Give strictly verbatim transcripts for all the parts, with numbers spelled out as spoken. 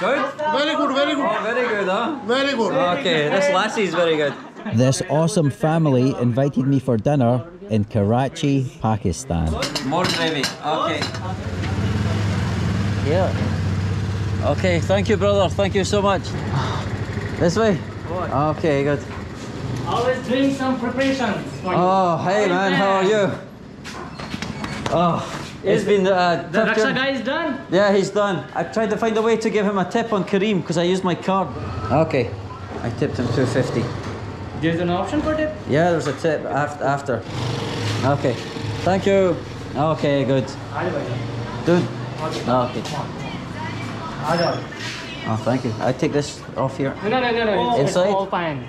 Good? Very good, very good. Oh, very good, huh? Very good. Okay, this lassie is very good. This awesome family invited me for dinner in Karachi, Pakistan. More gravy, okay. Yeah. Okay, thank you, brother. Thank you so much. This way? Okay, good. Always doing some preparations for you. Oh, hey man, how are you? Oh, it's been uh, the Raksha guy is done? Yeah, he's done. I tried to find a way to give him a tip on Kareem because I used my card. Okay, I tipped him two fifty. There's an option for tip? Yeah, there's a tip af after. Okay, thank you. Okay, good. Dude. Okay. Oh, thank you. I take this off here. No, no, no, no. It's, Inside? It's all fine.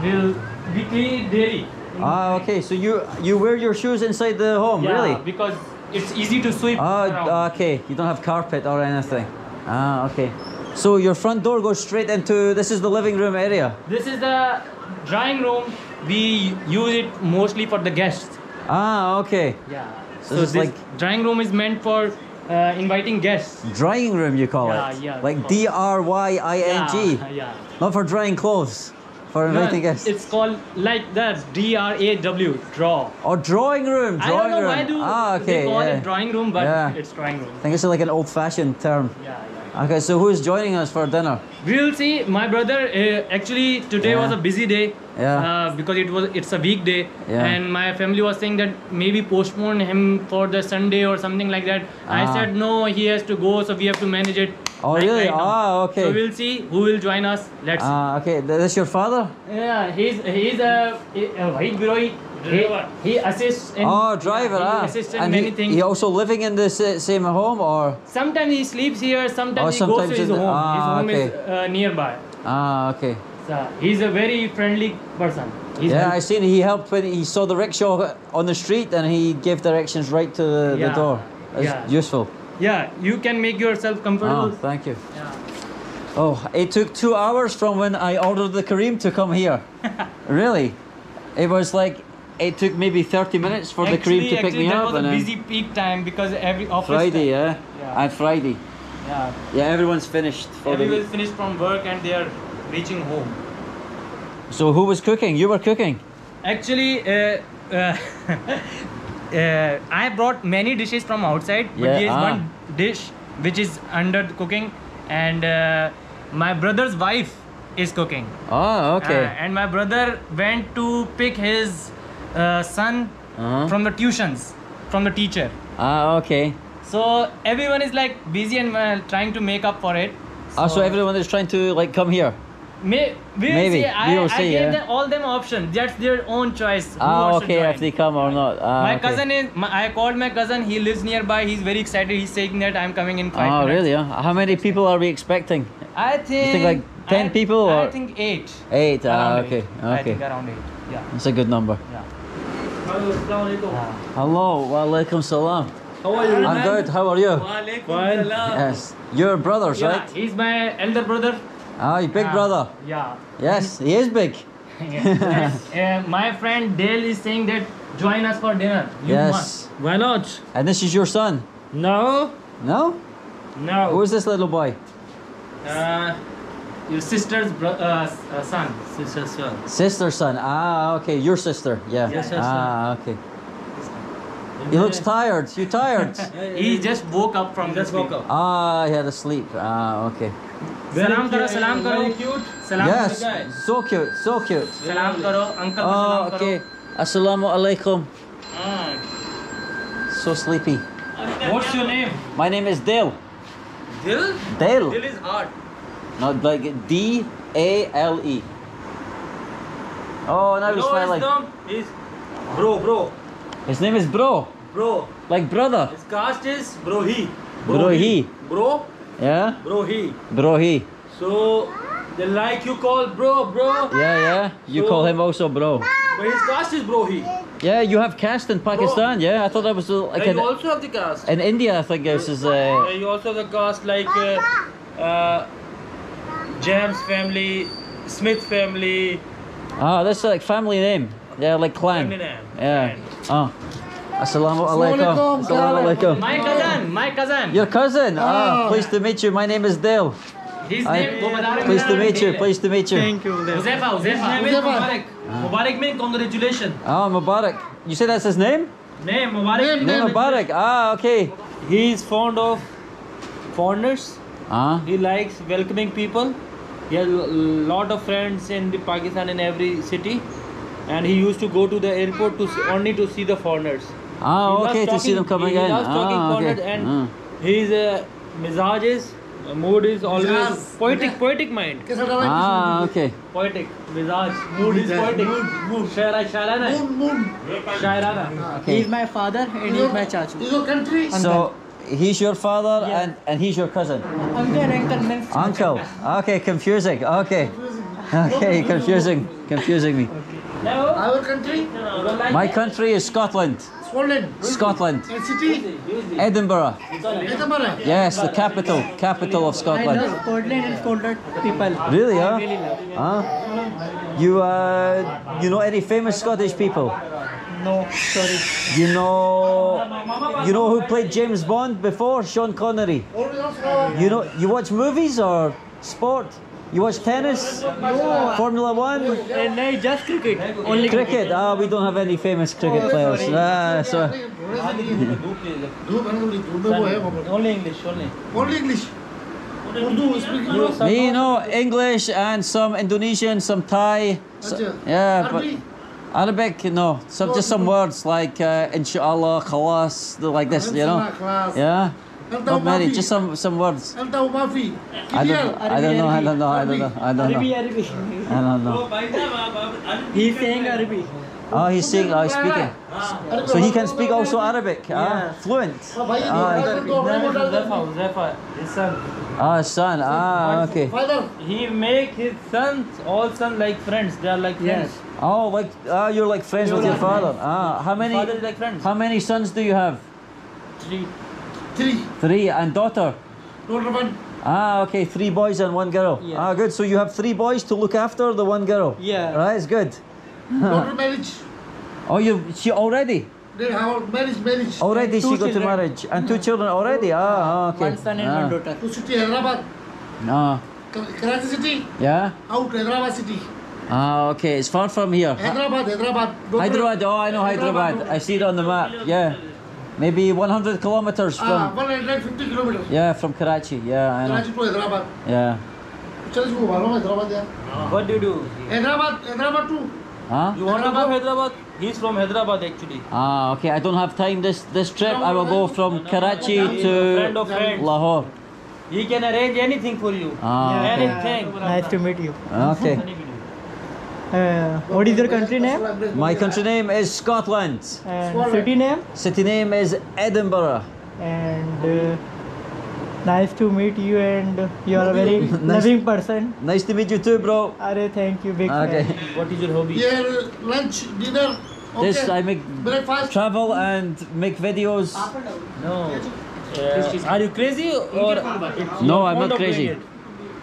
We'll weekly daily. Ah, okay. So you you wear your shoes inside the home, yeah, really? Because it's easy to sweep. Ah, around. Okay. You don't have carpet or anything. Ah, okay. So your front door goes straight into, this is the living room area? This is the drawing room. We use it mostly for the guests. Ah, okay. Yeah. So, so it's this like drawing room is meant for uh, inviting guests. Drying room, you call yeah, it? Yeah, like D R Y I N G? Yeah, yeah. Not for drying clothes. For inviting no, guests. It's called like that, D R A W, draw. Oh, drawing room, drawing room. I don't know room. why do ah, okay, they call yeah. it drawing room, but yeah. it's drawing room. I think it's like an old-fashioned term. Yeah, yeah. Okay, so who's joining us for dinner? We'll see. My brother, uh, actually, today yeah. was a busy day. Yeah. Uh, because it was, it's a weekday. Yeah. And my family was saying that maybe postpone him for the Sunday or something like that. Ah. I said, no, he has to go, so we have to manage it. Oh like really? Right ah, okay. So we'll see who will join us. Let's Ah, uh, okay. That's your father? Yeah, he's he's a, a white Biroi driver. He, he assists in Oh, driver, yeah, he ah. assists in and many he, things. He also living in the same home or? Sometimes he sleeps here, sometimes oh, he sometimes goes to his home. Ah, his home okay. is uh, nearby. Ah, okay. So he's a very friendly person. He's yeah, I seen he helped when he saw the rickshaw on the street and he gave directions right to the, yeah. the door. That's yeah. useful. Yeah, you can make yourself comfortable. Oh, thank you. Yeah. Oh, it took two hours from when I ordered the Kareem to come here. Really? It was like, it took maybe thirty minutes for actually, the Kareem to pick me up. Actually, that was a busy peak time because every office Friday, yeah? yeah? And Friday. Yeah. Yeah, everyone's finished. Everyone's finished from work and they are reaching home. So who was cooking? You were cooking? Actually, uh, uh, Uh, I brought many dishes from outside, but yeah, there is ah. one dish which is under the cooking, and uh, my brother's wife is cooking. Oh, okay. Uh, and my brother went to pick his uh, son uh-huh. from the tuitions, from the teacher. Ah, okay. So everyone is like busy and uh, trying to make up for it. So, ah, so everyone is trying to like come here. May, we'll Maybe see. I, we'll I see, gave yeah. them all them options. That's their own choice. Ah, okay, if they come or not. Ah, my okay. cousin is. My, I called my cousin. He lives nearby. He's very excited. He's saying that I'm coming in five oh, minutes. Oh, really? Huh? How many people are we expecting? I think. You think like ten I, people or? I think eight. Eight. Ah, okay. Eight. Okay. I think around eight. Yeah. That's a good number. Yeah. Hello. Wa alaikum salam. How are you? I'm man? good. How are you? Wa alaikum salam. Yes. Your brothers, yeah, right? He's my elder brother. Ah, your big uh, brother. Yeah. Yes, he is big. Yes. uh, my friend Dale is saying that join us for dinner. You yes. must. Why not? And this is your son? No. No? No. Who is this little boy? Uh, your sister's bro uh, uh, son. Sister's son. Sister's son. Ah, okay. Your sister. Yeah. Yes, yes, ah, okay. He looks tired. You tired? He just woke up from just woke up. Ah, he had a sleep. Ah, okay. Salam karo, salam karo. Salam yes, so cute, so cute. Salam karo, uncle. Oh, okay. Assalamu alaikum. So sleepy. What's your name? My name is Dale. Dale? Dale. Dale is hard. Not like D A L E. Oh, now he's smiling. His name is Bro, bro. His name is Bro. Bro. Like brother. His caste is Brohi. Brohi. Bro. Yeah? Brohi. Brohi. So, they like you call bro, bro. Yeah, yeah. You so, call him also bro. But his caste is Brohi. Yeah, you have caste in Pakistan, bro. Yeah? I thought that was like and an... you also have the caste. In India, I think this is... Uh, you also have the caste like... Uh, uh, Jam's family, Smith family. Ah, oh, that's like family name. Yeah, like clan. Family name. Yeah. Clan. Oh. Assalamu alaikum. Assalamu alaikum. My cousin, my cousin. Your cousin? Ah, ah, pleased to meet you. My name is Dale. His name Mubarak. Pleased to meet you. Pleased to meet you. Thank you. Huzefa. Huzefa. Mubarak means congratulations. Oh, Mubarak. You say that's his name? Name Mubarak. Name Mubarak. Ah, okay. He is fond of foreigners. Ah. He likes welcoming people. He has a lot of friends in the Pakistan in every city, and he used to go to the airport to only to see the foreigners. Ah, he okay, talking, to see them coming in. He loves ah, talking okay. foreigners, and ah. his uh, mizaj is, uh, mood is always mizaj. poetic, poetic mind. Ah, okay. Poetic, mizaj, mood is poetic. Shairana, shairana. Okay. He is my father and he is my chachu. He's your country. So. He's your father, yeah. and, and he's your cousin. Uncle, uncle, uncle. Okay, confusing. Okay, okay, confusing, confusing me. Okay. Our country. My country is Scotland. Scotland. Scotland. And city. Edinburgh. Edinburgh. Yes, the capital, capital of Scotland. I love Scotland and Scotland people. Really, huh? Really huh? You uh, you know any famous Scottish people? No, sorry. You know, you know who played James Bond before? Sean Connery. You know, you watch movies or sport? You watch tennis? No. Formula One? No, just cricket. Only cricket. Ah, oh, we don't have any famous cricket oh, players. Ah, so. Only English. Only. Only English. You know, English and some Indonesian, some Thai. So, yeah, but. Arabic, no, so no, just some no. words like uh, inshallah, khalas, like this, you know. Yeah, not many, just some some words. I don't, I don't know, I don't know, I don't know, I don't know. I don't know. He's saying Arabic. Oh, he's saying, oh, he's speaking. So he can speak also Arabic, yeah. uh, fluent. Ah, his son, ah, okay. He make his sons, all sons like friends, they are like friends. Oh, like ah, you're like friends you're with like your father. Friends. Ah, how many? Father is like friends. How many sons do you have? Three. Three. Three and daughter. Daughter one. Ah, okay, three boys and one girl. Yes. Ah, good. So you have three boys to look after the one girl. Yeah. Right, it's good. Daughter marriage. Oh, you? She already? They have marriage, marriage. Already she children. got to marriage and two children already. Ah, okay. One son and ah. one daughter. To city Hyderabad. No. Karachi city. Yeah. Out Hyderabad city. Ah, okay, it's far from here. Hyderabad, Hyderabad. Hyderabad, oh, I know Hyderabad. Hyderabad. I see it on the map, yeah. Maybe one hundred kilometers from... Ah, one hundred fifty kilometers. Yeah, from Karachi, yeah, I know. Karachi to Hyderabad. Yeah. What do you do? Hyderabad, Hyderabad too. Huh? You want to go Hyderabad? He's from Hyderabad actually. Ah, okay, I don't have time this, this trip. I will go from Karachi to Lahore. He can arrange anything for you. Ah, okay. Anything. Nice to meet you. Okay. Uh, what is your country name? My country name is Scotland. And city name? City name is Edinburgh. And uh, nice to meet you, and you are a very nice, loving person. Nice to meet you too, bro. Arey, thank you, big okay. friend. What is your hobby? Yeah, lunch, dinner. Okay. This I make breakfast. Travel and make videos. No. Uh, are you crazy or? No, I'm not crazy.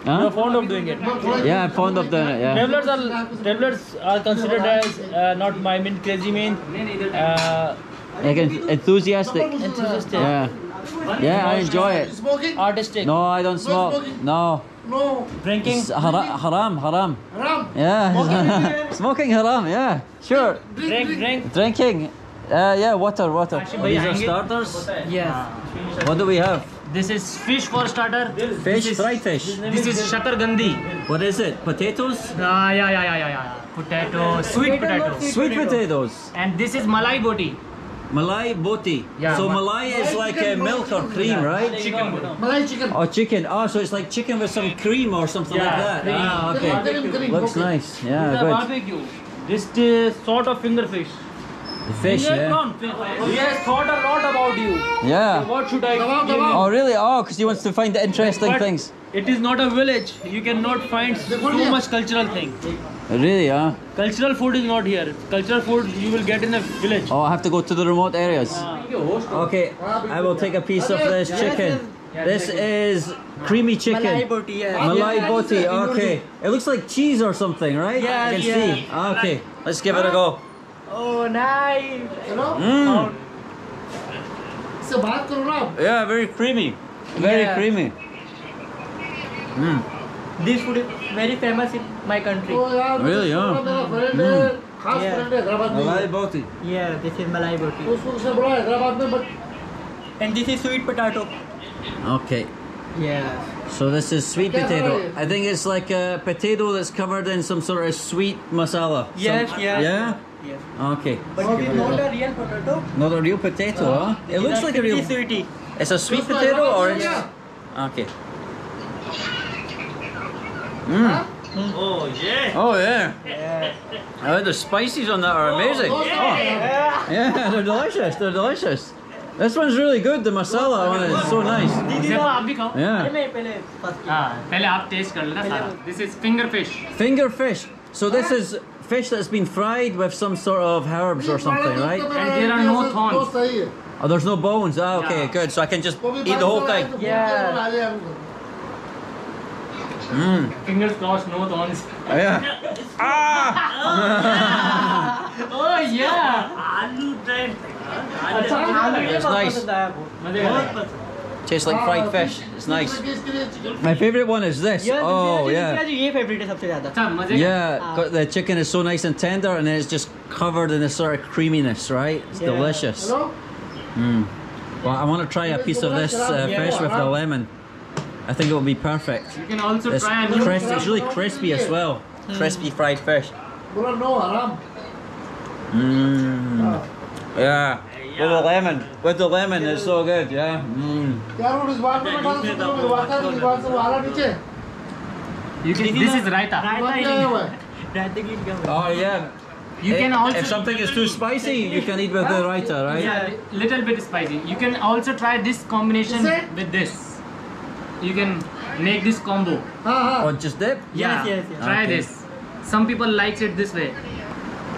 Huh? You are fond of doing it. Yeah, I'm fond of doing it. Yeah. Travelers are travelers are considered as uh, not my mean crazy mean. Uh, like enthusiastic. Enthusiastic. Yeah. Yeah, I enjoy it. Smoking? Artistic. No, I don't smoke. No. No. Drinking. It's hara haram, haram. Haram. Yeah. Smoking haram. Yeah. Sure. Drink, drink. Drinking. Uh, yeah, water, water. Oh, these are starters. Yeah. What do we have? This is fish for starter. Fish, this is, fried fish. This is shakargandhi. What is it? Potatoes? Ah, yeah, yeah, yeah, yeah, yeah. Potatoes. Sweet potatoes. Sweet potatoes. And this is malai boti. Malai boti. Yeah. So malai is like a milk or cream, yeah. right? Chicken. Malai chicken. Oh, chicken. Oh, so it's like chicken with some cream or something yeah, like that. Cream. Ah, okay. Barbecue. Looks nice. Yeah, this is good. Barbecue. This is sort of finger fish. The fish, yeah. He has thought a lot about you. Yeah. So what should I give you? Oh, really? Oh, because he wants to find the interesting but things. It is not a village. You cannot find too much cultural thing. Really, huh? Cultural food is not here. Cultural food you will get in the village. Oh, I have to go to the remote areas. Okay, I will take a piece of this chicken. This is creamy chicken. Malai boti, yeah. Malai boti, okay. It looks like cheese or something, right? Yeah, you can yeah. see. Okay, let's give it a go. Oh, nice! You know? Mm. Yeah, very creamy. Very yeah. creamy. Mm. This food is very famous in my country. Really? Yeah. Mm. Malai boti. Yeah, this is malai boti. And this is sweet potato. Okay. Yeah. So this is sweet potato. I think it's like a potato that's covered in some sort of sweet masala. Yes, some, yes. Yeah? Yes. Okay. But it's not a real potato. Not a real potato, uh, huh? It looks like a real... Sweetie. It's a sweet potato or it's... Okay. Mm. Oh, yeah. Oh, yeah. yeah. I heard the spices on that are amazing. Oh, yeah. Oh. Yeah, they're delicious. They're delicious. This one's really good, the masala one is so nice. Yeah. This is finger fish. Finger fish. So this is fish that's been fried with some sort of herbs or something, right? And there are no thorns. Oh, there's no bones. Ah, okay, good. So I can just eat the whole thing. Yeah. Mm. Fingers crossed, no thorns. Oh, yeah. Ah! Oh, yeah. It's nice. Tastes like fried fish. It's nice. My favorite one is this. Oh yeah. Yeah, the chicken is so nice and tender, and then it's just covered in this sort of creaminess, right? It's delicious. Mm. Well, I want to try a piece of this uh, fish with the lemon. I think it would be perfect. You can also try and crisp. It's really crispy as well. Crispy fried fish. Mmm. Yeah. With the lemon. With the lemon, it's so good, yeah. Mm. You can, this is raita. Oh, yeah. You can also if something is too spicy, you can eat with the raita, right? Yeah, little bit spicy. You can also try this combination with this. You can make this combo. Or just dip? Yeah, yes, yes, yes. Try okay. this. Some people like it this way.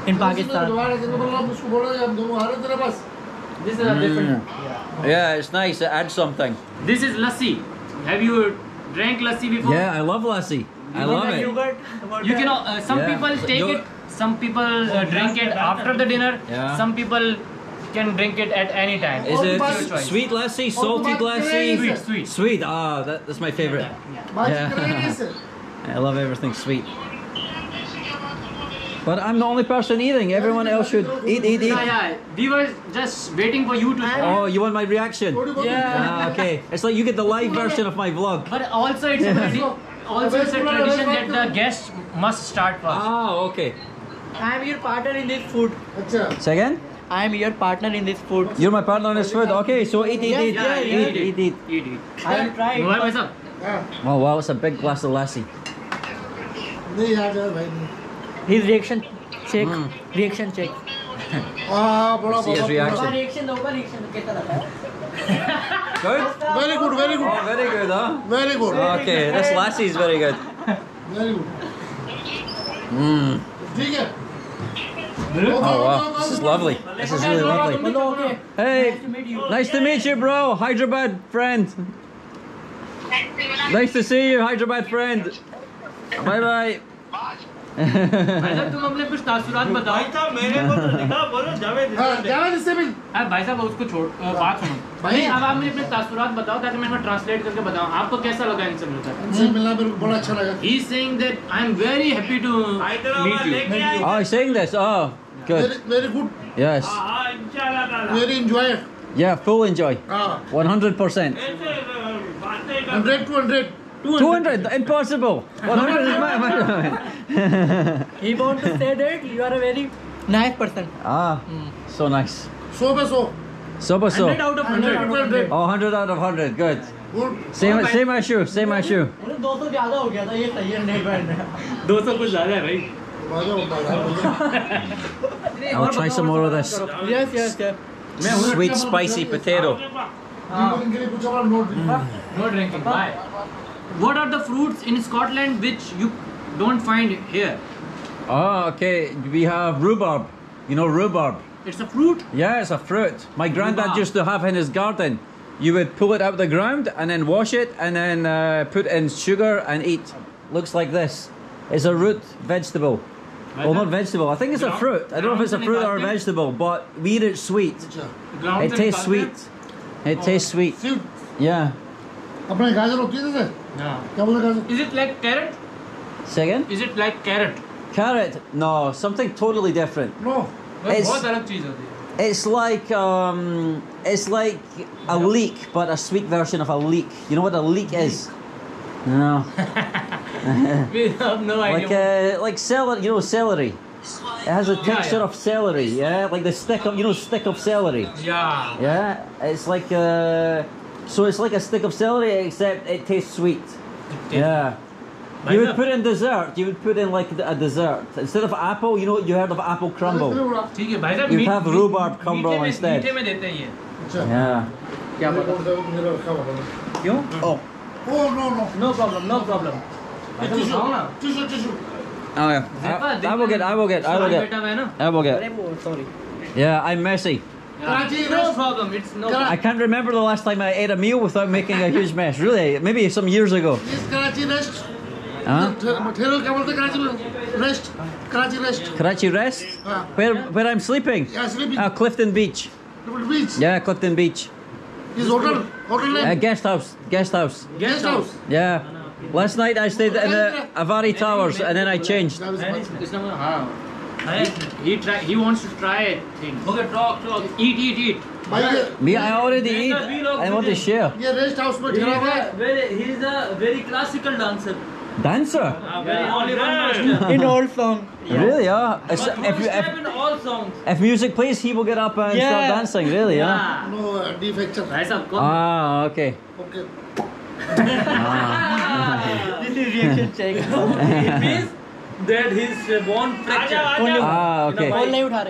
In Pakistan. This is a different. Mm. Yeah, it's nice. It adds something. This is lassi. Have you drank lassi before? Yeah, I love lassi. You I love it. Yogurt, you can. Uh, some yeah. people take Yo it. Some people uh, drink it after the dinner. Yeah. Some people can drink it at any time. Is it sweet lassi, salted lassi? Sweet, sweet. Sweet. Ah, that, that's my favorite. Yeah. Yeah. I love everything sweet. But I'm the only person eating. Everyone else should eat, eat, eat. Yeah, yeah. We were just waiting for you to. Oh, you want my reaction? Yeah. Ah, okay. It's like you get the live version of my vlog. But also, it's yeah. a, also it's a tradition that the guests must start first. Oh, okay. I am your partner in this food. Second? I am your partner in this food. You're my partner in this food. Okay, so eat, eat, yeah, eat. Yeah, yeah, eat, yeah. eat, eat, eat, eat. I will try. Oh wow, it's a big glass of lassi. His reaction check. Mm. Reaction check. See his reaction. Good? Very good, very good. Oh, very good, huh? Very good. Okay, this lassi is very good. Very good. Mm. Oh, wow. This is lovely. This is really lovely. Hey, nice to meet you, bro. Hyderabad friend. Nice to see you, Hyderabad friend. Bye-bye. He's saying that I'm very happy to meet you. Oh, he's saying this. Oh, good. Very good. Yes. Very enjoy. Yeah, full enjoy. one hundred percent. one hundred, two hundred. two hundred, impossible. one hundred is my, my He wants to say that you are a very nice person. Ah, mm. so nice. So so. So so. one hundred out of one hundred. Oh, one hundred out of one hundred, good. Good. Same, oh, same issue, same issue. I'll try some more of this. Yes, yes, yes. Sweet, spicy potato. Ah. Mm. No drinking, bye. What are the fruits in Scotland which you don't find here? Oh, okay. We have rhubarb. You know rhubarb? It's a fruit? Yeah, it's a fruit. My granddad rhubarb. used to have in his garden. You would pull it out of the ground and then wash it and then uh, put in sugar and eat. Looks like this. It's a root vegetable. Well, not vegetable. I think it's ground, a fruit. I don't know if it's a fruit or a vegetable, but we eat it sweet. It tastes sweet. It tastes sweet. Yeah. No. क्या बोल रहा है? Is it like carrot? Second? Is it like carrot? Carrot? No, something totally different. No. It's, it's like um, it's like a no. leek, but a sweet version of a leek. You know what a leek, leek. is? No. We have no idea. Like uh, like celery, you know celery. It has a texture yeah, yeah. of celery, yeah, like the stick of you know stick of celery. Yeah. Yeah, it's like uh, so it's like a stick of celery except it tastes sweet. It tastes yeah. You would put in dessert. You would put in like a dessert instead of apple. You know you heard of apple crumble. You have rhubarb crumble instead. Yeah. Oh. Oh no no. No problem. No problem. Tissue. Tissue. Oh yeah. I, I will get. I will get. I will get. I will get. Sorry. Yeah, I'm messy. No problem. It's no. I can't remember the last time I ate a meal without making a huge mess. Really, maybe some years ago. Huh? Rest. Karachi rest. Karachi rest? Uh, where where I'm sleeping? Yeah, sleeping. Uh, Clifton Beach. Clifton Beach? Yeah, Clifton Beach. His hotel? Hotel name? Uh, guest house. Guest house. Guest house? Yeah. Last night I stayed in the Avari Towers and then I changed. He, he, try, he wants to try things. Okay, talk, talk. Eat, eat, eat. Me, I already eat. I want to share. He is a very, he is a very classical dancer. Dancer? Uh, yeah. In all songs. Yeah. Really, yeah. If, if, in all songs. If music plays, he will get up and yeah. start dancing, really, yeah. yeah. No, defector. Ah, okay. Okay. ah. This is reaction check. It means that he's bone fracture. Ah, okay.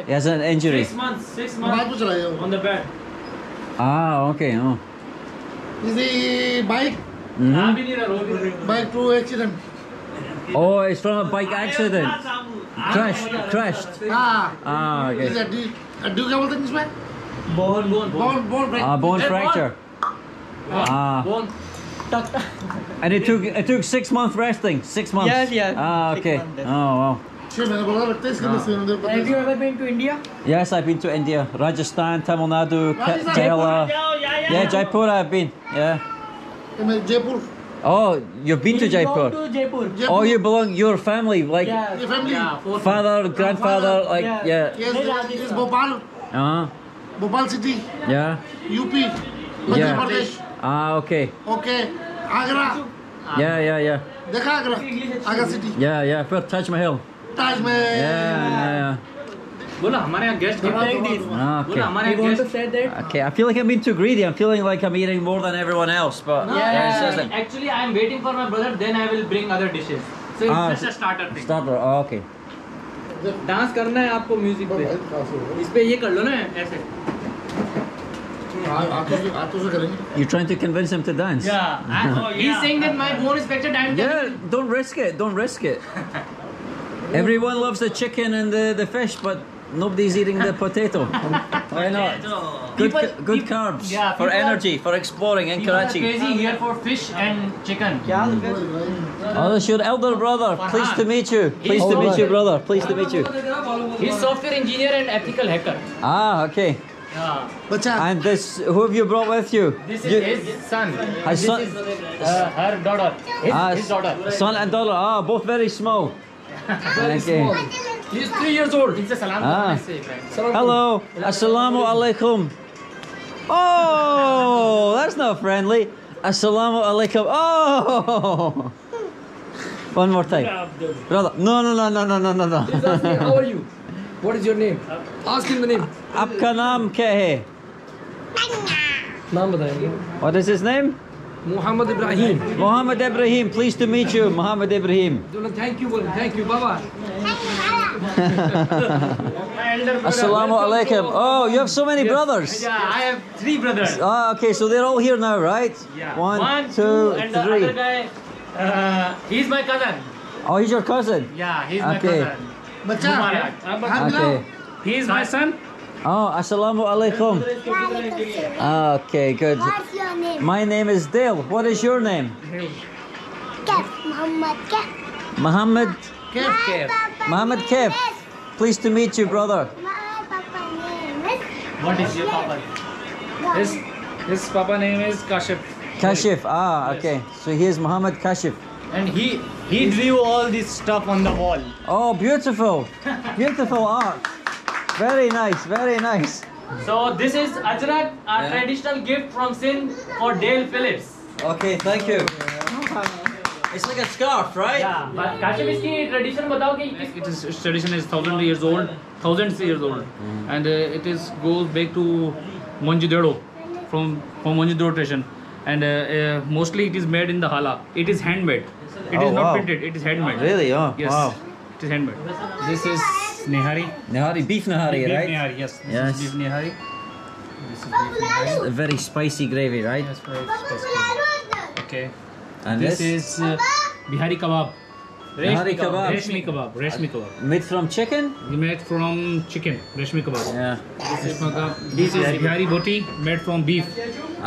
He has an injury. Six months, six months on the bed. Ah, okay. Oh. Is the bike? Mm-hmm. By true accident. Oh, it's from a bike accident. Crashed, crashed. Ah, ah, okay. Is that, do you, do you have this way? Bone, bone, bone, bone fracture. Ah, bone fracture. Ah, bone. And it took it took six months resting. Six months. Yes, yes. Ah, okay. Oh, wow. Have you ever been to India? Yes, I've been to India, Rajasthan, Tamil Nadu, Kerala. Yeah, Jaipur, I've been. Yeah. Jaipur. Oh, you've been to Jaipur. to Jaipur. Jaipur. Oh, you belong your family, like yeah. your family. Yeah, father, grandfather, like yeah. yeah. Yes, it is Bhopal. Uh-huh. Bhopal city. Yeah. U P. Madhya yeah. Pradesh. Ah, okay. Okay. Agra. Yeah, yeah, yeah. Dekha Agra. Agra city. Yeah, yeah. First Taj Mahal. Taj Mahal. Yeah, yeah, yeah. Okay, I feel like I'm being too greedy. I'm feeling like I'm eating more than everyone else, but no, yeah, yeah, yeah. Actually, I'm waiting for my brother. Then I will bring other dishes. So it's ah, just a starter thing. Starter, oh, okay. Dance करना है आपको music पे. इस पे ये कर लो ना ऐसे. You're trying to convince him to dance. Yeah. I, oh, yeah. He's saying that my bone is fractured. Yeah, don't risk it. Don't risk it. Everyone loves the chicken and the the fish, but nobody's eating the potato. Why not? Good, people, good people, carbs yeah, for energy, are, for exploring in Karachi. People are crazy here for fish and chicken. Oh, that's your elder brother. Pleased to meet you. Pleased oh, to meet right. you, brother. Pleased to meet you. He's software engineer and ethical hacker. Ah, okay. Yeah. And this, who have you brought with you? This is you, his son. His this son is uh, her daughter. His, ah, his daughter. Son and daughter. Ah, both very small. very small. He's three years old. It's a salam. Ah. Hello. Assalamu alaikum. Oh, that's not friendly. Assalamu alaikum. Oh. One more time. Brother. No, no, no, no, no, no, no. How are you? What is your name? Ask him the name. Aapka naam kya hai? What is his name? Muhammad Ibrahim. Muhammad Ibrahim. Pleased to meet you, Muhammad Ibrahim. Thank you, thank you, Baba. Assalamu alaikum. Oh, you have so many yes. brothers. Yeah, I have three brothers. Ah, okay, so they're all here now, right? Yeah. One, One two, two, and three. The other guy, uh, he's my cousin. Oh, he's your cousin? Yeah, he's okay. my cousin. Okay. He is my son. Oh, assalamu alaikum. Okay, good. What's your name? My name is Dale. What is your name? Kef. Muhammad Kef. Muhammad Kef. Kef. Muhammad Kef. Pleased to meet you, brother. My papa name is... What is your papa name? His, his papa name is Kashif. Kashif. Ah, okay. Yes. So here's Muhammad Kashif. And he he drew all this stuff on the wall. Oh, beautiful. Beautiful art. Very nice, very nice. So this is ajrak, a yeah. traditional gift from Sindh for Dale Phillips. Okay, thank you. It's like a scarf, right? Yeah, but Kashif, iski tradition batao ki it is its tradition is thousand years old, thousands years old, mm. and uh, it is goes back to Mohenjo-daro, from from Mohenjo-daro tradition, and uh, uh, mostly it is made in the hala. It is handmade. It oh, is not wow. printed. It is handmade. Really? Oh, yes. Wow. It is handmade. This is nehari. Nehari, beef nehari, beef right? Beef nehari, yes. This yes. is beef nehari. This is beef nehari. A very spicy gravy, right? Yes, very spicy. Okay. And this, this is uh, Bihari kebab. Bihari kebab. Reshmi kebab. Reshmi kebab. Made from chicken? Made from chicken. Reshmi kebab. Yeah. This is, this is Bihari boti made from beef.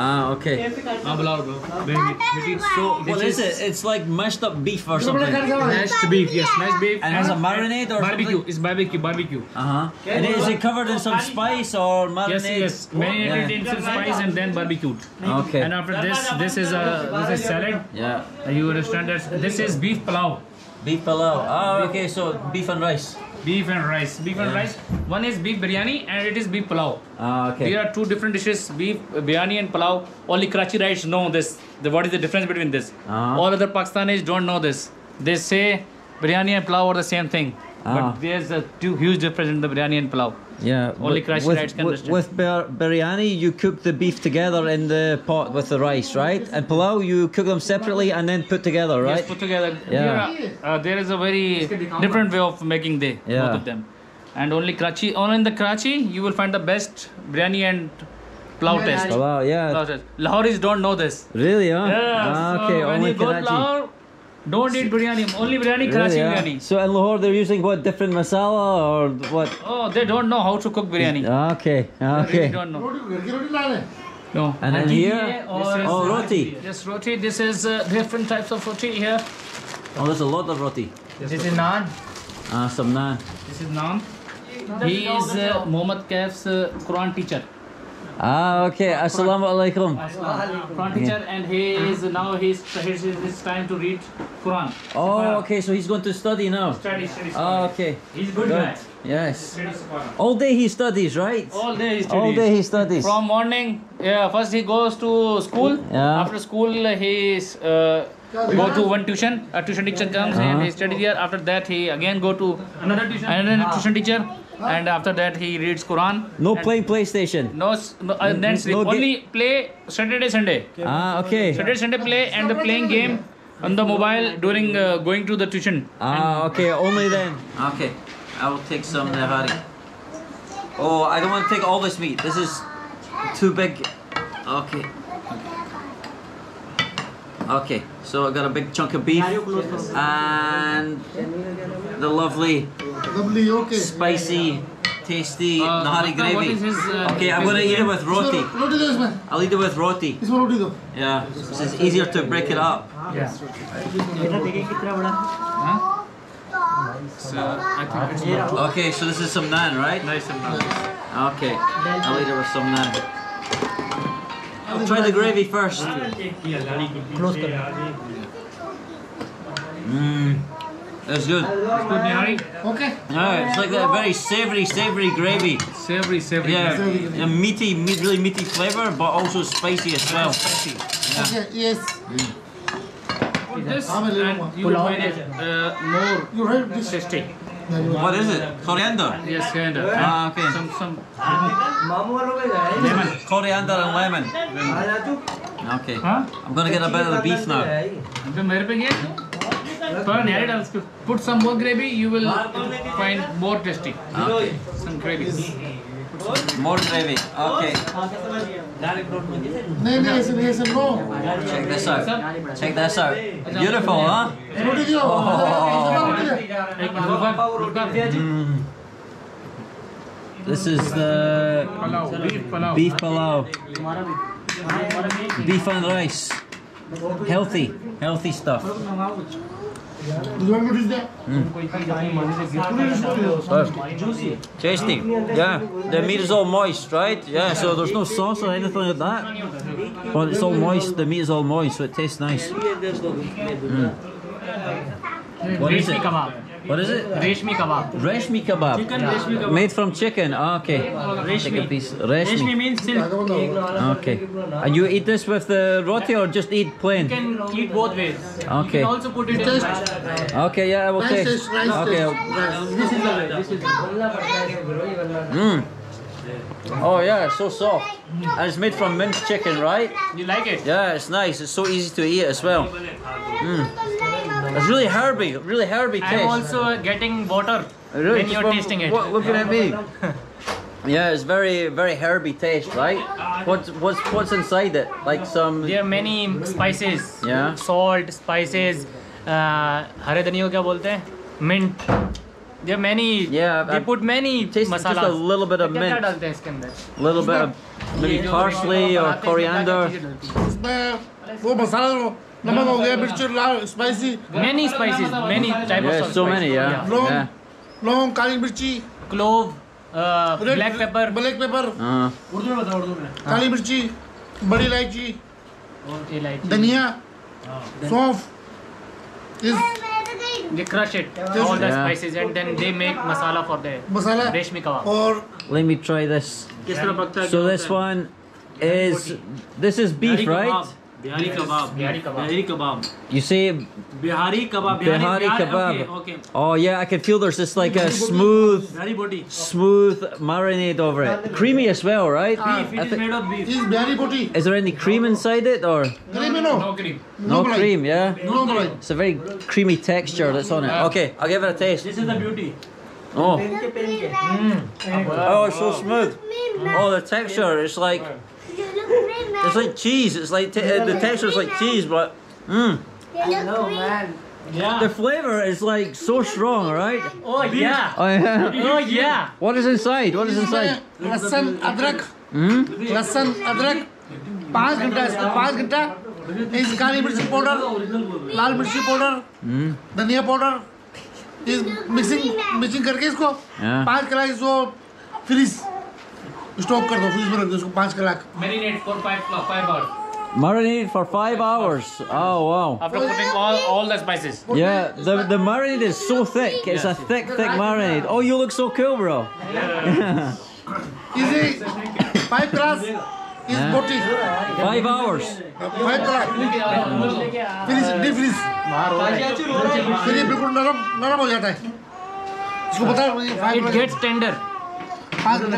Ah, okay. So, what is it? It's like mashed up beef or something. Mashed beef, yes. Mashed beef. And has a marinade or barbecue. Something? It's barbecue. Barbecue. Uh-huh. And is it covered in some spice or marinade? Yes, yes. Marinated yeah. in some spice and then barbecued. Okay. And after this, this is a this is salad. Yeah. You understand that? This is beef palau. Beef palau. Ah, okay. So beef and rice. Beef and rice. Beef yeah. and rice. One is beef biryani and it is beef palau. Ah, okay. There are two different dishes: beef biryani and palau. Only Karachiites know this. The, what is the difference between this? Ah. All other Pakistanis don't know this. They say biryani and palau are the same thing, ah. but there's a two huge difference in the biryani and palau. Yeah. Only Karachiites can understand. With biryani, you cook the beef together in the pot with the rice, right? And palau, you cook them separately and then put together, right? Yes, put together. Yeah. There, are, uh, there is a very different way of making the yeah. both of them. And only Karachi, only in the Karachi, you will find the best biryani and palau yeah, taste. Palau, yeah. Palau taste. Lahoris don't know this. Really, huh? Yeah. Ah, okay. So only when you go to Lahore, don't eat biryani. Only biryani, Karachi really, yeah. biryani. So in Lahore, they're using what different masala or what? Oh, they don't know how to cook biryani. Okay, okay. They don't know. No. And then here, or oh, roti. Yes, roti. This is uh, different types of roti here. Oh, there's a lot of roti. Yes, this roti. Is naan. Ah, some naan. This is naan. He is uh, Muhammad Kaif's uh, Quran teacher. Ah, okay. Assalamu alaikum. Quran teacher, and he is now he's it's time to read Quran. Oh, okay. So he's going to study now. Study, study. Oh, okay. He's good guy. Yes. All day he studies, right? All day he studies. All day he studies. From morning, yeah. First he goes to school. Yeah. After school he uh, go to one tuition. A tuition teacher comes uh-huh. and he studies here. After that he again go to another tuition, another tuition teacher. And after that he reads Quran. No playing PlayStation. No, no uh, then sleep. No only play Saturday, Sunday. Ah, okay. Saturday, Sunday play and the playing game on the mobile during uh, going to the tuition. Ah, and okay. Only then. Okay. I will take some nehari. Oh, I don't want to take all this meat. This is too big. Okay. Okay. So I got a big chunk of beef and the lovely Lovely, okay. Spicy, tasty, uh, nahari gravy. What is his, uh, okay, I'm gonna eat it with roti. I'll eat it with roti. Yeah, so it's easier to break it up. Yeah. Huh? So, I think it's okay, so this is some naan, right? Nice and naan. Okay, I'll eat it with some naan. I'll try the gravy first. Mmm. That's good. It's good, Nihari. Okay. Yeah, it's like that very savory, savory gravy. Savory, savory. Yeah, gravy. A meaty, meat, really meaty flavor, but also spicy as well. Spicy. Yeah. Okay. Yes. Mm. This and you will find it uh, more tasty. What is it? Coriander. Yes, coriander. Ah, okay. Some, some. Lemon. Coriander and lemon. Okay. Huh? I'm gonna get a bit of the beef now. Put some more gravy, you will find more tasty. Okay. Some gravy. More gravy. Okay. Check this out. Check this out. Beautiful, huh? Oh. Mm. This is the beef palau. Beef and rice. Healthy. Healthy stuff. Mm. Tasty, yeah. The meat is all moist, right? Yeah, so there's no sauce or anything like that. Well, it's all moist, the meat is all moist, so it tastes nice. Mm. What is it? What is it? Reshmi kebab. Reshmi kebab. Chicken yeah. Reshmi kebab. Made from chicken. Ah, okay. Reshmi. Take a piece. Reshmi. Reshmi means silk. Okay. And you eat this with the roti or just eat plain? You can eat both ways. Okay. You can also put it in. Okay, yeah, I will taste. Rice, rice, okay. Rice. This is the way. This is the way. Oh yeah, it's so soft. And it's made from minced chicken, right? You like it? Yeah, it's nice. It's so easy to eat as well. Mm. It's really herby, really herby taste. I'm also getting water really? when you're what, tasting it. What, what can it be? Yeah, it's very, very herby taste, right? What's, what's, what's inside it? Like some... There are many spices. Yeah. Salt, spices, hare dhaniya kya bolte hain? Mint. There are many. Yeah. They I put many masalas. Just a little bit of mint. A little bit of maybe parsley or coriander. Spicy. Many spices, many types yeah, of spices. So many, yeah. Long, yeah. long kali mirchi, clove, uh, red, black pepper, black pepper. Uh. Urdu mein batao, Urdu mein. Kali mirchi, badi ilaichi, dhania, sof. They crush it, all the yeah. spices, and then they make masala for the masala. Reshmi kebab. Or let me try this. Yeah. So this one is this is beef, right? Bihari kebab. Bihari kebab. Bihari kebab. You say Bihari kebab. Bihari kebab. Okay, okay. Oh yeah, I can feel there's just like a smooth, smooth marinade over it. Creamy as well, right? Beef. It is made of beef. It's Bihari boti. Is there any cream inside it or? Cream no. No cream. No cream. Yeah. No cream. It's a very creamy texture that's on it. Okay, I'll give it a taste. This is the beauty. Oh. Mm. Oh, it's so smooth. Oh, the texture is like. It's like cheese. It's like t the texture is like cheese, but mmm. Hello, man. Yeah. The flavor is like so strong, right? Oh yeah. Oh yeah. Oh yeah. What is inside? What is inside? Lasan adrak. Hmm. Lasan adrak. Five hours. Five hours. Is kali mirchi powder, lal mirchi powder, dhania powder. Is mixing mixing करके इसको पांच कलाक इसको freeze. Stop कर दो, freeze में रख दो इसको पांच कलाक. Marinate for five five hours. Marinate for five hours. Oh wow. After putting all all the spices. Yeah, the the marinade is so thick. It's a thick thick marinade. Oh, you look so cool, bro. Easy. Five glass is boti. Five hours. Five glass. Freeze, defreeze. फिर बिल्कुल नरम नरम हो जाता है. इसको पता है. It gets tender. After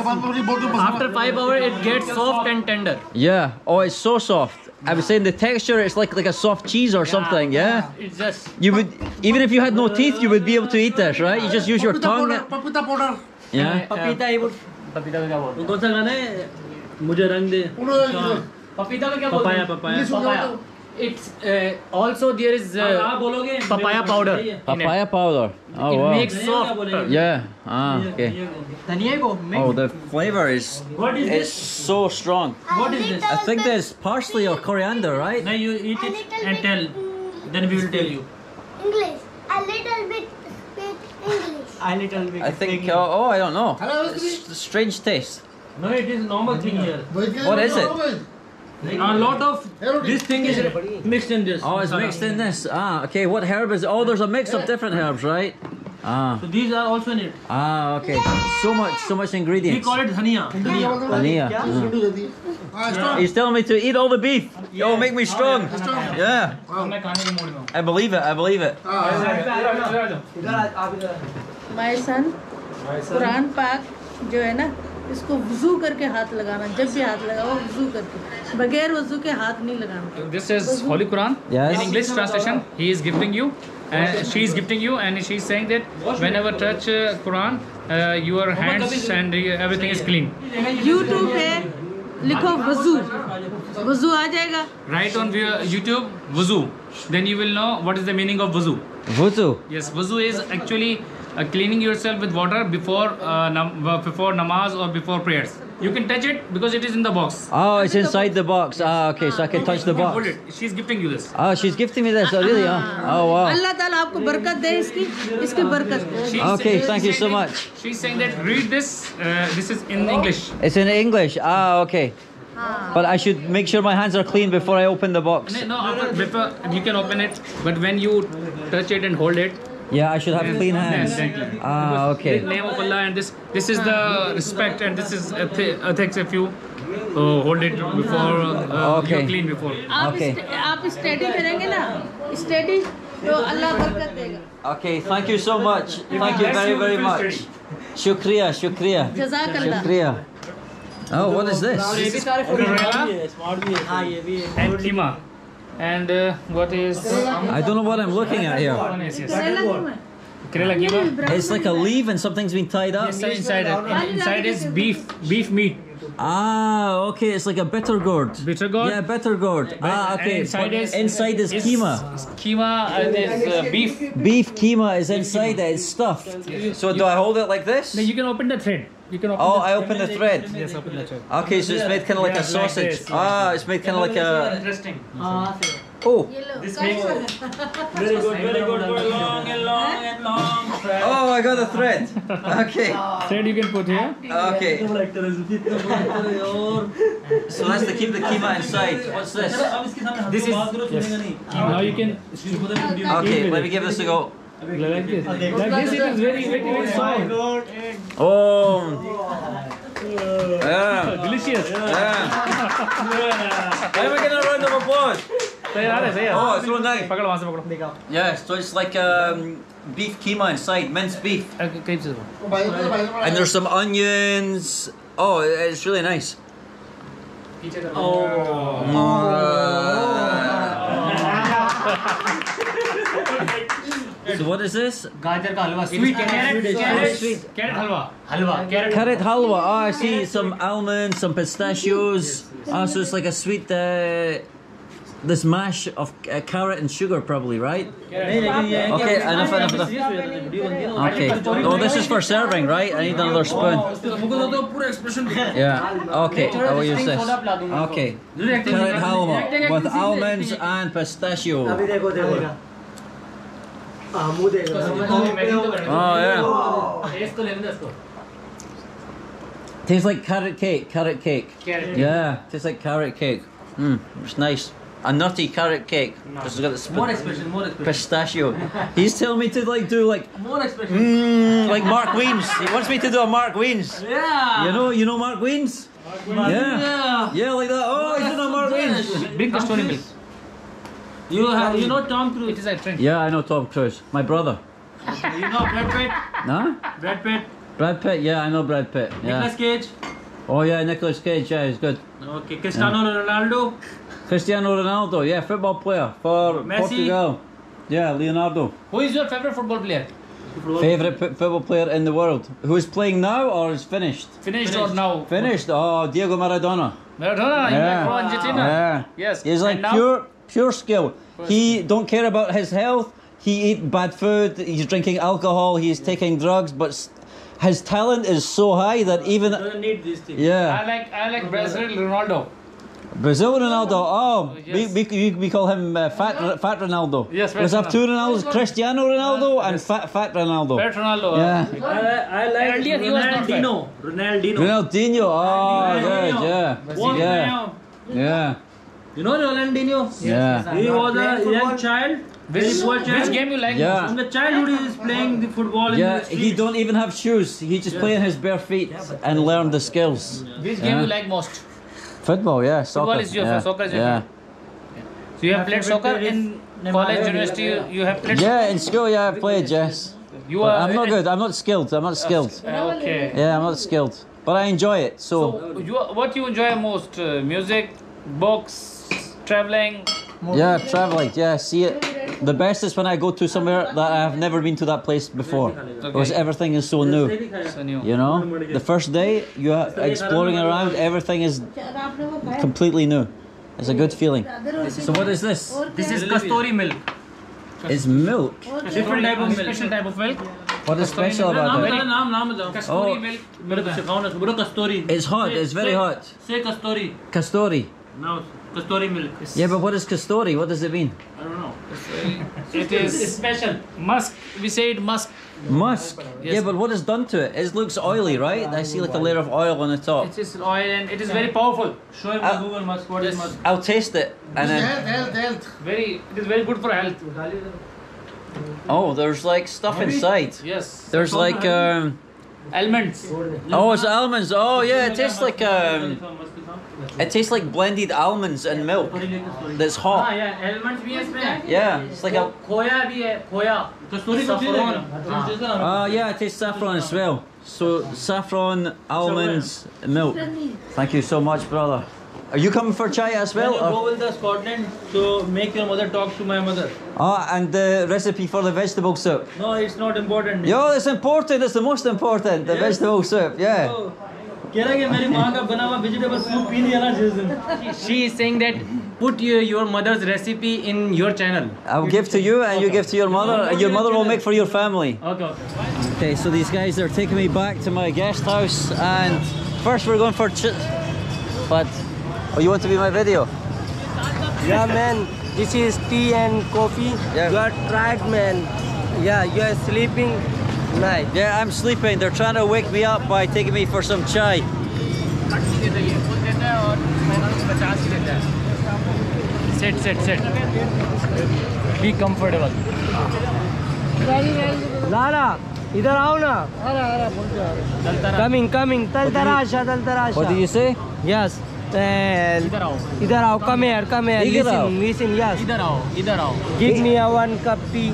five hours, it gets soft and tender. Yeah. Oh, it's so soft. I was saying the texture, it's like like a soft cheese or yeah, something. Yeah. It's just. You would even if you had no teeth, you would be able to eat this, right? You just use your tongue. Papita powder. Yeah. Papita. You would. Papita. What kind of? Papita. Papaya. Papaya. It's uh, also there is uh, papaya powder. Papaya powder. Oh, it wow. makes softer. Yeah. Ah, okay. Oh, the flavor is what is it's this? so strong. What is this? I think there's parsley or coriander, right? Now you eat it and tell. Then we will tell you. English. A little bit English. A little bit. I think. Oh, oh I don't know. It's strange taste. No, it is normal thing here. What is it? A lot of this thing is mixed in this. Oh, it's mixed in this. Ah, okay. What herb is? Oh, there's a mix of different herbs, right? Ah. So these are also in it. Ah, okay. So much, so much ingredients. We call it dhania. Dhania. Dhania. Uh-huh. He's telling me to eat all the beef. Yeah. Oh, make me strong. Yeah. I believe it. I believe it. My son, Quran Pak, जो है ना इसको वजू करके हाथ लगाना जब भी हाथ लगाओ वजू करके बगैर वजू के हाथ नहीं लगाना. This is Holy Quran in English translation. He is gifting you and she is gifting you and she is saying that whenever touch Quran your hands and everything is clean. YouTube पे लिखो वजू वजू आ जाएगा. Write on YouTube वजू then you will know what is the meaning of वजू. वजू yes वजू is actually Uh, cleaning yourself with water before uh, nam before namaz or before prayers. You can touch it because it is in the box. Oh, it's inside the box. Ah, okay, so I can touch the box. Hold it. She's gifting you this. Oh, she's gifting me this. Oh, really? Oh, wow. Allah Taala aapko barkat de iski iski barkat. Okay, thank you so much. She's saying that read this. Uh, this is in English. It's in English. Ah, okay. But I should make sure my hands are clean before I open the box. No, no, before you can open it, but when you touch it and hold it. Yeah, I should have clean hands. Exactly. Ah, okay. In the name of Allah, and this this is the respect, and this is ethics if you uh, hold it before uh, okay. you clean before. Okay. आप steady करेंगे ना, steady तो Allah बरकत देगा. Okay, thank you so much. Thank you very very much. Shukriya, shukriya. Jazakallah. Shukriya. Oh, what is this? And keema. And uh, what is... I don't know what I'm looking at here. It's like a leaf and something's been tied up? Yes, inside it. Inside is beef, beef meat. Ah, okay, it's like a bitter gourd. Bitter gourd? Yeah, bitter gourd. Ah, okay. Inside is, inside is keema. Keema and is uh, beef. Beef keema is inside there, it's stuffed. Yes. So do I hold it like this? No, you can open the thread. You can open oh, the I open the thread. Yes, open the thread. Okay, so it's made kind of like yeah, a sausage. Like this, yeah. Ah, it's made kind of like a. Interesting. Oh. This makes it. Very good, very good. Long and long and long thread. Oh, I got the thread. Okay. Thread you can put here. Okay. So that's to keep the keema inside. What's this? This is. Yes. Now you can. Okay, let me give this a go. Like this. Like this, it is very, very, very soft. Oh, yeah. Delicious. Yeah. Why am I getting a round of applause? Oh, it's so nice. Yes, so it's like um, beef keema inside, minced beef. And there's some onions. Oh, it's really nice. Oh. Oh. So what is this? Gajar ka halwa. Sweet carrot. Carrot halwa. Halwa. Carrot halwa. Ah, I see some almonds, some pistachios. Ah, so it's like a sweet, uh, this mash of uh, carrot and sugar, probably, right? Okay, enough, enough, enough. Okay. Oh, this is for serving, right? I need another spoon. Yeah. Okay. I will use this. Okay. Carrot halwa with almonds and pistachio. Oh, yeah. Tastes like carrot cake, carrot cake. Carrot cake. Yeah, tastes like carrot cake. Mm, it's nice. A nutty carrot cake. No. It's got the more expression, more expression. Pistachio. He's telling me to like do like more expression. Mm, like Mark Weems. He wants me to do a Mark Weems. Yeah. You know, you know Mark Weems. Mark Weems. Yeah. yeah. Yeah, like that. Oh, you know Mark Weems. Bring the story milk. You have, you know Tom Cruise? It is a trend. Yeah, I know Tom Cruise. My brother. You know Brad Pitt? No? Brad Pitt. Brad Pitt, yeah, I know Brad Pitt. Yeah. Nicolas Cage? Oh yeah, Nicolas Cage, yeah, he's good. Okay, Cristiano yeah. Ronaldo? Cristiano Ronaldo, yeah, football player for Messi. Portugal. Yeah, Leonardo. Who is your favourite football player? Favourite football player in the world? Who is playing now or is finished? Finished, finished. or now? Finished, oh, Diego Maradona. Maradona, yeah. From Argentina. Yeah. Yes. He's like and pure... Now? Pure skill. He don't care about his health. He eat bad food. He's drinking alcohol. He's taking drugs. But his talent is so high that even doesn't need these things. Yeah. I like I like Brazil Ronaldo. Brazil Ronaldo. Oh, yes. we, we we call him uh, Fat Fat Ronaldo. Yes. There's have two Ronaldos: Cristiano Ronaldo and yes. Fat Fat Ronaldo. Fat Ronaldo. Yeah. I, I like earlier Ronaldinho. Ronaldinho. Ronaldinho. Oh, good. Yeah. Yeah. Yeah. yeah. You know Ronaldinho? Yeah. He was a young child. Which, child. Which game you like? Yeah. In the childhood he is playing the football in yeah. the streets. He don't even have shoes. He just yeah. play in his bare feet yeah, and learn the skills. Yeah. Which game yeah. you like most? Football, yeah. Soccer. Football is your yeah. soccer is your yeah. yeah. So you have played soccer in college, university, you have played? Yeah, in school, yeah, I played, yes. You are I'm not good. I'm not skilled. I'm not skilled. Okay. Yeah, I'm not skilled. But I enjoy it, so. So you, what you enjoy most? Uh, music, books? Traveling. Yeah, traveling. Yeah, see it. The best is when I go to somewhere that I have never been to that place before, okay. because everything is so new. So new. You know, the first day you are exploring around, everything is completely new. It's a good feeling. So what is this? This is kastori milk. It's milk. Different type of milk. Special type of milk. What is special about it? Kastori milk. Oh. It's hot. It's very hot. Say kastori. Kastori. No, Kastori milk. It's yeah, but what is Kastori? What does it mean? I don't know. It is special. Musk. We say it musk. Musk? Yes. Yeah, but what is done to it? It looks oily, right? I see like a layer of oil on the top. It is oil and it is very powerful. Show him on Google musk. What is musk? I'll taste it. And then health, health, health. Very, it is very good for health. Oh, there's like stuff inside. Yes. There's like um, almonds. Oh, it's almonds. Oh yeah, it tastes like um, it tastes like blended almonds and milk. That's hot. Yeah, almonds bhi hai. Yeah, it's like a khoya bhi hai. Khoya. Ah, yeah, it tastes saffron as well. So saffron, almonds, milk. Thank you so much, brother. Are you coming for chai as well? When you go with the Scotland, so make your mother talk to my mother. Ah, and the recipe for the vegetable soup. No, it's not important. Yo, it's important. It's the most important. The yes. vegetable soup, yeah. So, she is saying that put your, your mother's recipe in your channel. I'll give to you and okay. you give to your mother and your mother will make for your family. Okay, okay. Okay, so these guys are taking me back to my guest house and first we're going for ch... But... Oh, you want to be my video? Yeah, man. This is tea and coffee. Yeah. You are tired, man. Yeah, you are sleeping night. Yeah, I'm sleeping. They're trying to wake me up by taking me for some chai. Sit, sit, sit. Be comfortable. Very, very. Lara, idhar aao na. Coming, coming. Tal tarasha, tal tarasha. What do you say? Yes. Idhar aao, come here, come here, listen, listen, yes. Idhar aao, idhar aao. Give me a one cup tea.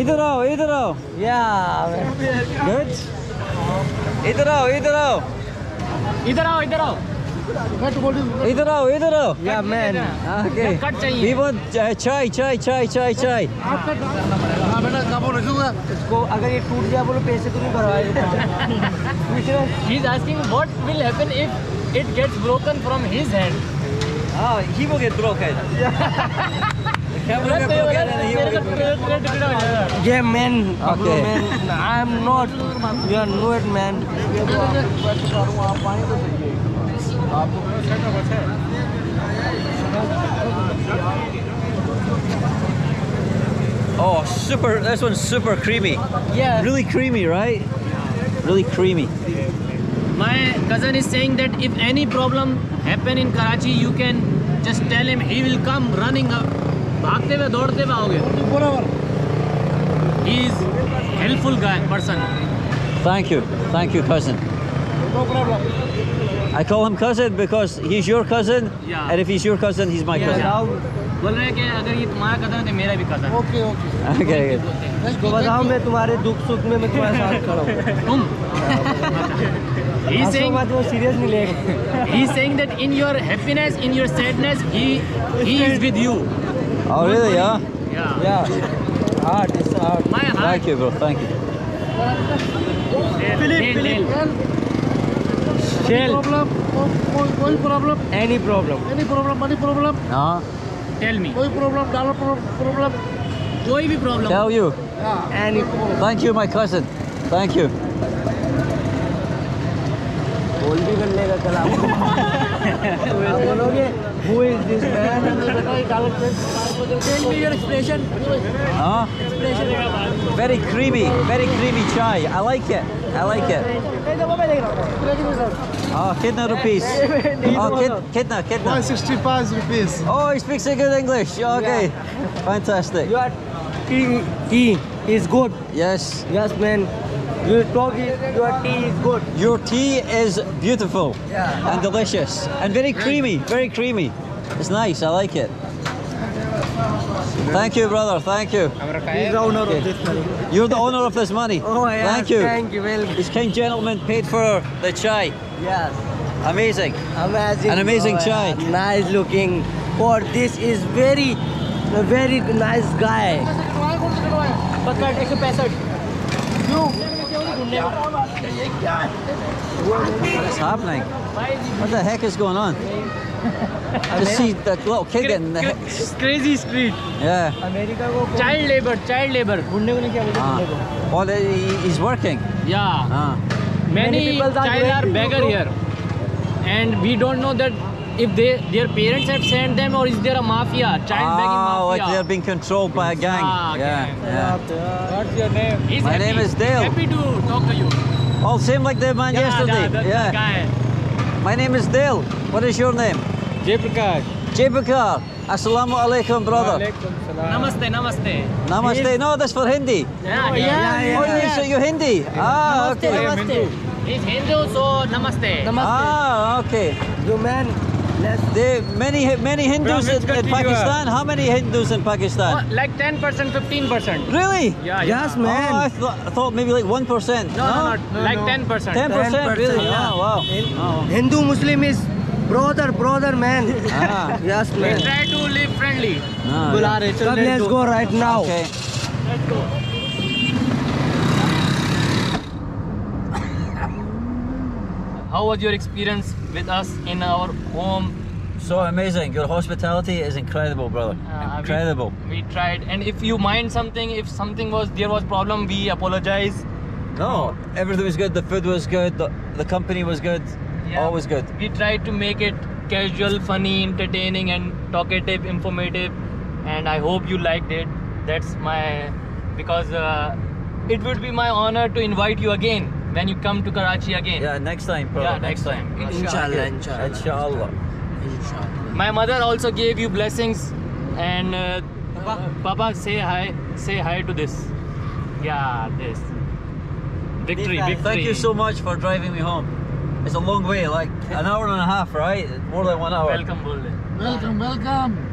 Idhar aao, idhar aao. Yeah. Good? Idhar aao, idhar aao. Idhar aao, idhar aao. Idhar aao, idhar aao. Yeah, man. Okay. We want chai, chai, chai, chai, chai. He's asking what will happen if it gets broken from his hand. Ah, he will get broken. Yeah, man. Okay. Man, I'm not. You are not, man. Oh, super. This one's super creamy. Yeah. Really creamy, right? Really creamy. My cousin is saying that if any problem happen in Karachi, you can just tell him, he will come running up. He is a helpful guy, person. Thank you. Thank you, cousin. No problem. I call him cousin because he's your cousin. Yeah. And if he's your cousin, he's my yeah, cousin. Yeah. Okay, okay. Okay, good. Let's go. He's saying, he's saying that in your happiness, in your sadness, he he is with you. Oh really, yeah? Yeah. Yeah. Heart, it's heart. My heart. Thank you, bro, thank you. Philip, Philip. Shell. Any problem? Any problem? Any problem, any problem? No. Tell me. Any problem, dollar problem? Koi bhi problem. Tell you. Yeah. Any problem. Thank you, my cousin. Thank you. Who is this man? Tell me your expression. Huh? Expression. Very creamy, very creamy chai. I like it. I like it. Oh, kidna rupees. Oh, kid, kidna, kidna. one sixty-five rupees. Oh, he speaks a good English. Okay. Yeah. Fantastic. You are tea. Tea is good. Yes. Yes, man. Your tea is good. Your tea is beautiful, yeah, and delicious and very creamy, very creamy. It's nice, I like it. Thank you, brother, thank you. He's the owner okay. of this money. You're the owner of this money. Oh, yes, thank you. Thank you. Well, this kind gentleman paid for the chai. Yes. Amazing. Amazing. An amazing oh, chai. Yeah. Nice looking. For this is very, very nice guy. You. What is happening? What the heck is going on? I see that little kid getting the heck. Crazy street. Yeah. Child labor, child labor. Ah. Oh, he's working? Yeah. Ah. Many, Many people child are beggar here. And we don't know that if they their parents have sent them, or is there a mafia, child begging mafia? Oh, like they're being controlled by a gang. Ah, okay. Yeah, yeah. What's your name? He's My happy. name is Dale. Happy to talk to you. Oh, same like the man yeah, yesterday. That, yeah. Guy. My name is Dale. What is your name? Jay Prakar. Jay Prakar. Assalamu alaikum, brother. Alaikum salam. Namaste, namaste. Namaste. No, that's for Hindi. Yeah, yeah, yeah. yeah. Oh, yeah. So you're Hindi? Yeah. Ah, okay. Namaste, namaste. He's Hindu, so namaste. Namaste. Ah, okay. You man, there many many Hindus in, in Pakistan. How many Hindus in Pakistan? Oh, like ten percent, fifteen percent. Really? Yeah. Yes, yeah. man. Oh, I, th I thought maybe like one percent. No, no, no, no, like ten percent. Ten percent, really? Yeah. Oh, wow. In, oh. Hindu Muslim is brother, brother, man. Ah. Yes, man. We try to live friendly. Ah, yeah. Come, let's go right now. Okay. Let's go. How was your experience with us in our home? So amazing. Your hospitality is incredible, brother. Uh, incredible. We, we tried. And if you mind something, if something was, there was problem, we apologize. No, everything was good. The food was good. The, the company was good. Yeah. All was good. We tried to make it casual, funny, entertaining, and talkative, informative. And I hope you liked it. That's my, because uh, it would be my honor to invite you again. When you come to Karachi again. Yeah, next time, brother. Yeah, next time. time. Inshallah, inshallah. Inshallah. Inshallah. My mother also gave you blessings, and uh, Papa, Papa, say hi, say hi to this. Yeah, this. Victory, victory. Thank you so much for driving me home. It's a long way, like an hour and a half, right? More than one hour. Welcome, Bulle. Welcome, welcome.